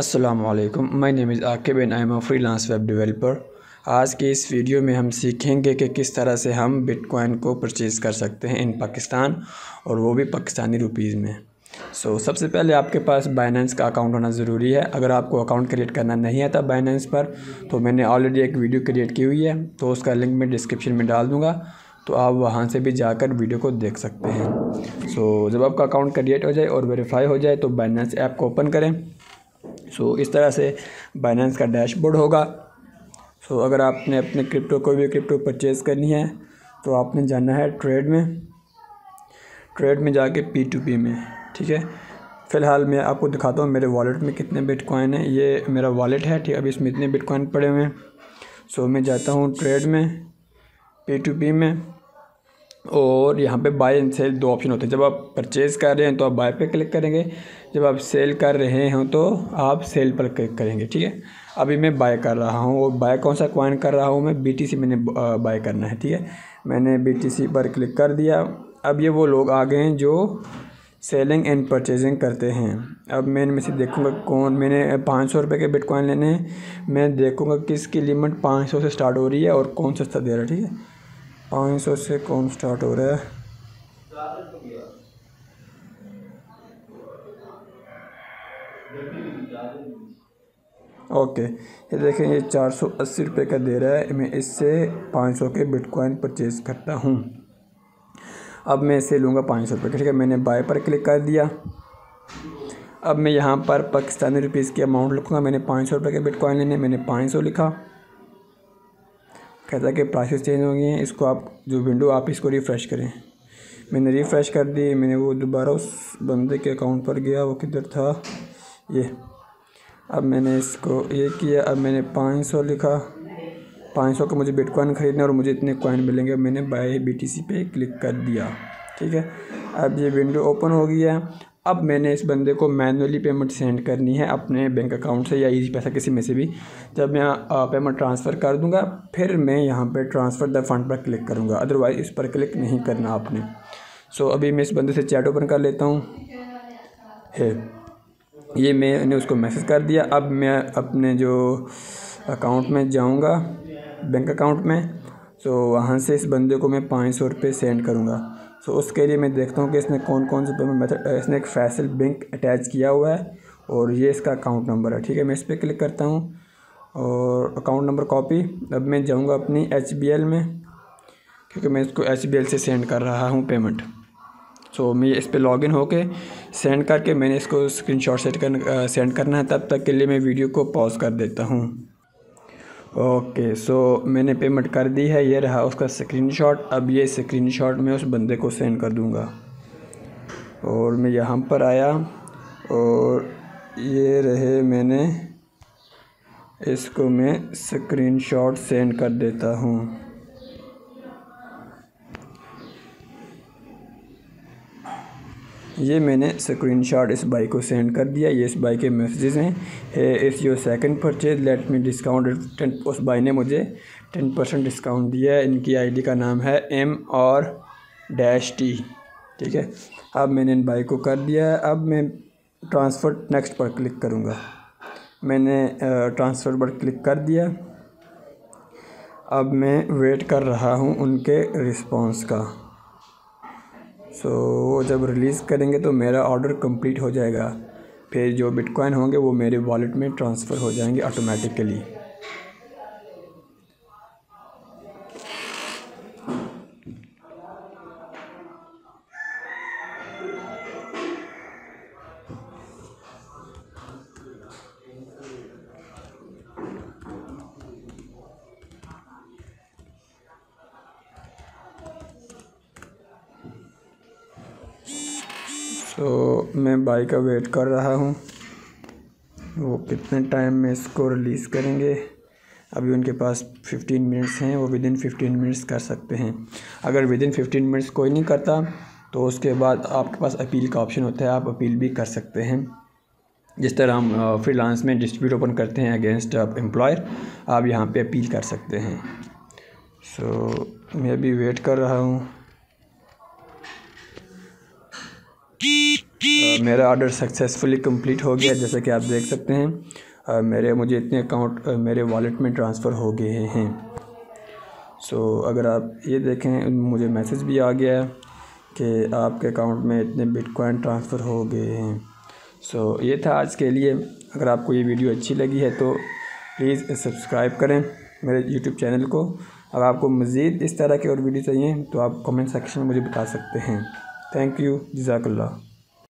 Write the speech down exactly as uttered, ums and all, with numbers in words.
अस्सलामुअलैकुम, my name is Aqib and I am a freelance web developer. आज के इस वीडियो में हम सीखेंगे कि किस तरह से हम बिटकॉइन को परचेज़ कर सकते हैं इन पाकिस्तान, और वो भी पाकिस्तानी रुपीस में। सो so, सबसे पहले आपके पास बाइनेंस का अकाउंट होना ज़रूरी है। अगर आपको अकाउंट क्रिएट करना नहीं आता बाइनेंस पर, तो मैंने ऑलरेडी एक वीडियो क्रिएट की हुई है, तो उसका लिंक मैं डिस्क्रिप्शन में डाल दूँगा, तो आप वहाँ से भी जाकर वीडियो को देख सकते हैं। सो so, जब आपका अकाउंट क्रिएट हो जाए और वेरीफाई हो जाए, तो बाइनेंस ऐप को ओपन करें। सो so, इस तरह से बाइनेंस का डैशबोर्ड होगा। सो so, अगर आपने अपने क्रिप्टो कोई भी क्रिप्टो परचेज़ करनी है, तो आपने जाना है ट्रेड में, ट्रेड में जाके पी टू पी में। ठीक है, फ़िलहाल मैं आपको दिखाता हूँ मेरे वॉलेट में कितने बिटकॉइन है। ये मेरा वॉलेट है, ठीक है, अभी इसमें इतने बिटकॉइन पड़े हुए हैं। सो so, मैं जाता हूँ ट्रेड में, पी टू पी में, और यहाँ पे बाय एंड सेल दो ऑप्शन होते हैं। जब आप परचेज़ कर रहे हैं तो आप बाय पे क्लिक करेंगे, जब आप सेल कर रहे हों तो आप सेल पर क्लिक करेंगे। ठीक है, अभी मैं बाय कर रहा हूँ, और बाय कौन सा कॉइन कर रहा हूँ मैं, बीटीसी मैंने बाय करना है। ठीक है, मैंने बीटीसी पर क्लिक कर दिया। अब ये वो लोग आ गए हैं जो सेलिंग एंड परचेजिंग करते हैं। अब मैं इनमें से देखूँगा कौन, मैंने पाँच सौ रुपये के बिटकॉइन लेने हैं, मैं देखूँगा किसकी लिमिट पाँच सौ से स्टार्ट हो रही है और कौन सस्ता दे रहा है। ठीक है, पाँच सौ से कौन स्टार्ट हो रहा है। ओके, ये देखें, ये चार सौ अस्सी रुपये का दे रहा है, मैं इससे पाँच सौ के बिटकॉइन परचेज करता हूँ। अब मैं इसे लूँगा पाँच सौ रुपये का। ठीक है, मैंने बाय पर क्लिक कर दिया। अब मैं यहाँ पर पाकिस्तानी रुपीज़ की अमाउंट लिखूँगा। मैंने पाँच सौ रुपये के बिटकॉइन लेने, मैंने पाँच सौ लिखा। कहता है कि प्राइसेस चेंज हो गए हैं, इसको आप जो विंडो आप इसको रिफ़्रेश करें। मैंने रिफ़्रेश कर दी, मैंने वो दोबारा उस बंदे के अकाउंट पर गया, वो किधर था ये। अब मैंने इसको ये किया, अब मैंने पाँच सौ लिखा, पाँच सौ का मुझे बिटकॉइन ख़रीदना और मुझे इतने कॉइन मिलेंगे। मैंने बाय बीटीसी पे क्लिक कर दिया। ठीक है, अब ये विंडो ओपन हो गया। अब मैंने इस बंदे को मैनुअली पेमेंट सेंड करनी है अपने बैंक अकाउंट से या इजी पैसा किसी में से भी। जब मैं पेमेंट ट्रांसफ़र कर दूंगा, फिर मैं यहाँ पे ट्रांसफ़र द फंड पर क्लिक करूँगा, अदरवाइज़ इस पर क्लिक नहीं करना आपने। सो so, अभी मैं इस बंदे से चैट ओपन कर लेता हूँ। है ये मैंने उसको मैसेज कर दिया। अब मैं अपने जो अकाउंट में जाऊँगा, बैंक अकाउंट में, सो so, वहाँ से इस बंदे को मैं पाँच सौ रुपये सेंड करूँगा। सो so, उसके लिए मैं देखता हूँ कि इसने कौन कौन से पेमेंट मेथड, इसने एक फैसल बैंक अटैच किया हुआ है और ये इसका अकाउंट नंबर है। ठीक है, मैं इस पर क्लिक करता हूँ और अकाउंट नंबर कॉपी। अब मैं जाऊँगा अपनी एच बी एल में, क्योंकि मैं इसको एच बी एल से सेंड कर रहा हूँ पेमेंट। सो so, मैं इस पर लॉगिन होके सेंड करके मैंने इसको स्क्रीनशॉट सेट कर सेंड करना है। तब तक के लिए मैं वीडियो को पॉज कर देता हूँ। ओके, सो मैंने पेमेंट कर दी है, ये रहा उसका स्क्रीनशॉट। अब ये स्क्रीनशॉट मैं उस बंदे को सेंड कर दूंगा। और मैं यहाँ पर आया और ये रहे, मैंने इसको मैं स्क्रीनशॉट सेंड कर देता हूँ। ये मैंने स्क्रीनशॉट इस बाई को सेंड कर दिया। ये इस बाई के मैसेजेस हैं, if your second purchase let me discount, उस बाई ने मुझे टेन परसेंट डिस्काउंट दिया है। इनकी आईडी का नाम है एम और डैश टी। ठीक है, अब मैंने इन बाई को कर दिया है। अब मैं ट्रांसफ़र नेक्स्ट पर क्लिक करूँगा। मैंने ट्रांसफ़र पर क्लिक कर दिया। अब मैं वेट कर रहा हूँ उनके रिस्पॉन्स का। सो so, जब रिलीज़ करेंगे तो मेरा ऑर्डर कंप्लीट हो जाएगा, फिर जो बिटकॉइन होंगे वो मेरे वॉलेट में ट्रांसफ़र हो जाएंगे ऑटोमेटिकली। तो मैं बाई का वेट कर रहा हूँ, वो कितने टाइम में इसको रिलीज़ करेंगे। अभी उनके पास पंद्रह मिनट्स हैं, वो विदिन पंद्रह मिनट्स कर सकते हैं। अगर विदिन पंद्रह मिनट्स कोई नहीं करता, तो उसके बाद आपके पास अपील का ऑप्शन होता है, आप अपील भी कर सकते हैं। जिस तरह हम फ्रीलांस में डिस्प्यूट ओपन करते हैं अगेंस्ट एम्प्लॉयर, आप यहाँ पर अपील कर सकते हैं। सो so, मैं अभी वेट कर रहा हूँ। uh, मेरा ऑर्डर सक्सेसफुली कंप्लीट हो गया। जैसा कि आप देख सकते हैं uh, मेरे मुझे इतने अकाउंट uh, मेरे वॉलेट में ट्रांसफ़र हो गए हैं। सो so, अगर आप ये देखें, मुझे मैसेज भी आ गया है कि आपके अकाउंट में इतने बिटकॉइन ट्रांसफ़र हो गए हैं। सो so, ये था आज के लिए। अगर आपको ये वीडियो अच्छी लगी है तो प्लीज़ सब्सक्राइब करें मेरे यूट्यूब चैनल को। अगर आपको मज़ीद इस तरह की और वीडियो चाहिए तो आप कमेंट सेक्शन में मुझे बता सकते हैं। थैंक यू, जज़ाकल्लाह।